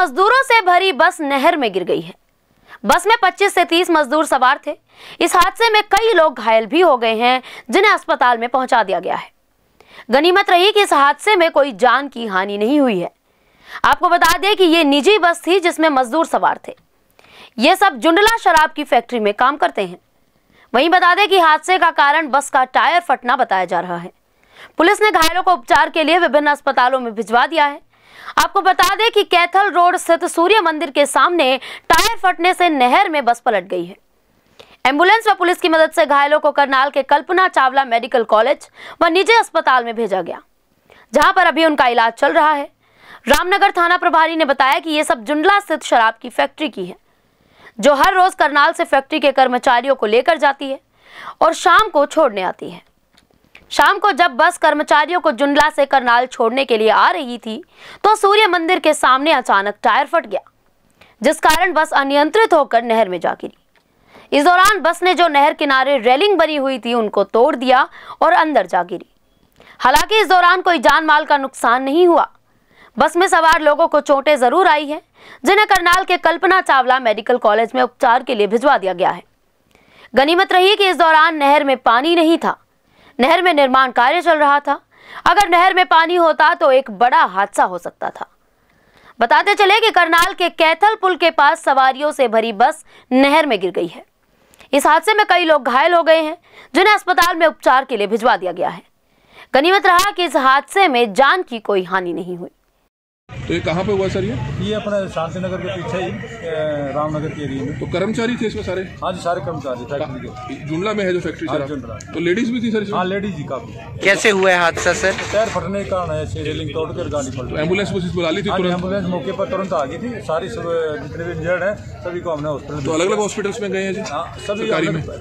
मजदूरों से भरी बस नहर में गिर गई है। बस में 25 से 30 मजदूर सवार थे। इस हादसे में कई लोग घायल भी हो गए हैं, जिन्हें अस्पताल में पहुंचा दिया गया है। गनीमत रही कि इस हादसे में कोई जान की हानि नहीं हुई है। आपको बता दें कि ये निजी बस थी जिसमें मजदूर सवार थे। ये सब जुंडला शराब की फैक्ट्री में काम करते हैं। वहीं बता दें कि हादसे का कारण बस का टायर फटना बताया जा रहा है। पुलिस ने घायलों को उपचार के लिए विभिन्न अस्पतालों में भिजवा दिया है। आपको बता दें कि कैथल रोड स्थित सूर्य मंदिर के सामने टायर फटने से नहर में बस पलट गई है। एम्बुलेंस व पुलिस की मदद से घायलों को करनाल के कल्पना चावला मेडिकल कॉलेज व निजी अस्पताल में भेजा गया, जहां पर अभी उनका इलाज चल रहा है। रामनगर थाना प्रभारी ने बताया कि ये सब जुंडला स्थित शराब की फैक्ट्री की है, जो हर रोज करनाल से फैक्ट्री के कर्मचारियों को लेकर जाती है और शाम को छोड़ने आती है। शाम को जब बस कर्मचारियों को जुंडला से करनाल छोड़ने के लिए आ रही थी तो सूर्य मंदिर के सामने अचानक टायर फट गया, जिस कारण बस अनियंत्रित होकर नहर में जा गिरी। इस दौरान बस ने जो नहर किनारे रेलिंग बनी हुई थी उनको तोड़ दिया और अंदर जा गिरी। हालांकि इस दौरान कोई जान माल का नुकसान नहीं हुआ। बस में सवार लोगों को चोटें जरूर आई हैं, जिन्हें करनाल के कल्पना चावला मेडिकल कॉलेज में उपचार के लिए भिजवा दिया गया है। गनीमत रही कि इस दौरान नहर में पानी नहीं था। नहर में निर्माण कार्य चल रहा था। अगर नहर में पानी होता तो एक बड़ा हादसा हो सकता था। बताते चले कि करनाल के कैथल पुल के पास सवारियों से भरी बस नहर में गिर गई है। इस हादसे में कई लोग घायल हो गए हैं, जिन्हें अस्पताल में उपचार के लिए भिजवा दिया गया है। गनीमत रहा कि इस हादसे में जान की कोई हानि नहीं हुई। तो ये कहाँ पे हुआ सर? ये अपने शांति नगर के पीछे ही रामनगर के एरिया में। तो कर्मचारी थे इसमें सारे? हाँ जी, सारे कर्मचारी फैक्ट्री के। जुंडला में है जो फैक्ट्री? जुंडला। तो लेडीज भी थी सर? हाँ, लेडीज ही काफी। कैसे हुआ है हादसा सर? टायर फटने का कारण है, रेलिंग तोड़कर गाड़ी पलटी। एम्बुलेंस को बुला ली थी? एम्बुलेंस मौके पर तुरंत आ गई थी। सारी जितने भी इंजर्ड है सभी को हमने हॉस्पिटल। तो अलग अलग हॉस्पिटल में गए हैं जी? सभी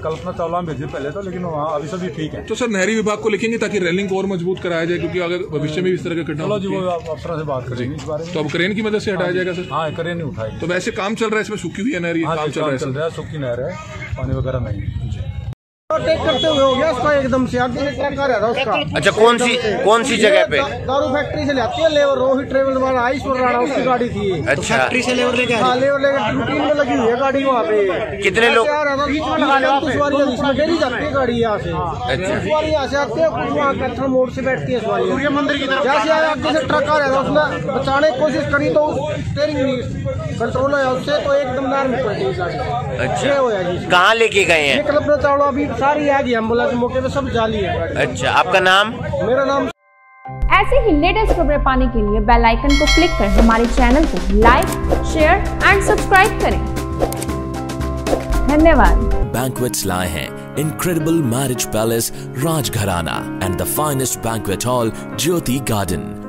कल्पना चावला भेजे पहले तो, लेकिन वहाँ अभी सभी ठीक है। तो सर नहरी विभाग को लिखेंगे ताकि रेलिंग को और मजबूत कराया जाए, क्योंकि अगर भविष्य में इस तरह का घटना। जी, वो अफसर से बात करेंगे। तो अब क्रेन की मदद से हटाया जाएगा सर? हाँ, क्रेन उठाएगी। तो वैसे काम चल रहा है इसमें? सूखी हुई नहर? हाँ, काम चल रहा है, सूखी नहर है, पानी वगैरह नहीं। अटैक करते हुए हो गया उसका, एकदम से आगे से टक्कर आ रहा था उसका। अच्छा, कौन सी जगह पे? दारू फैक्ट्री से लाती है लेबर, रोहित ट्रेवल वाला आईश्वर राणा, उसकी गाड़ी थी। अच्छा, फैक्ट्री से लेबर लेके? हाँ, लेबर लेकर ड्यूटी में लगी हुई है गाड़ी वहाँ पे। कितने लोग? गाड़ी यहाँ से आते है, कुआं कठा मोड़ से बैठती है सवारी। सूर्य मंदिर की तरफ जहाँ से आया आगे से ट्रक आ रहा था, उसने बचाने की कोशिश करी तो स्टीयरिंग कंट्रोल है उससे, तो एकदम नार में पड़ी गाड़ी। अच्छा, कहाँ लेके गए हैं? कल्पना चावला। अभी सारी आ गई एम्बुलेंस मौके पे, सब जाली है। अच्छा, आपका नाम? मेरा नाम। ऐसे ही लेटेस्ट खबरें पाने के लिए बेल आइकन को क्लिक कर हमारे चैनल को लाइक, शेयर एंड सब्सक्राइब करें। धन्यवाद। Banquets लाए हैं incredible marriage palace Rajgharana and the finest banquet hall Jyoti Garden.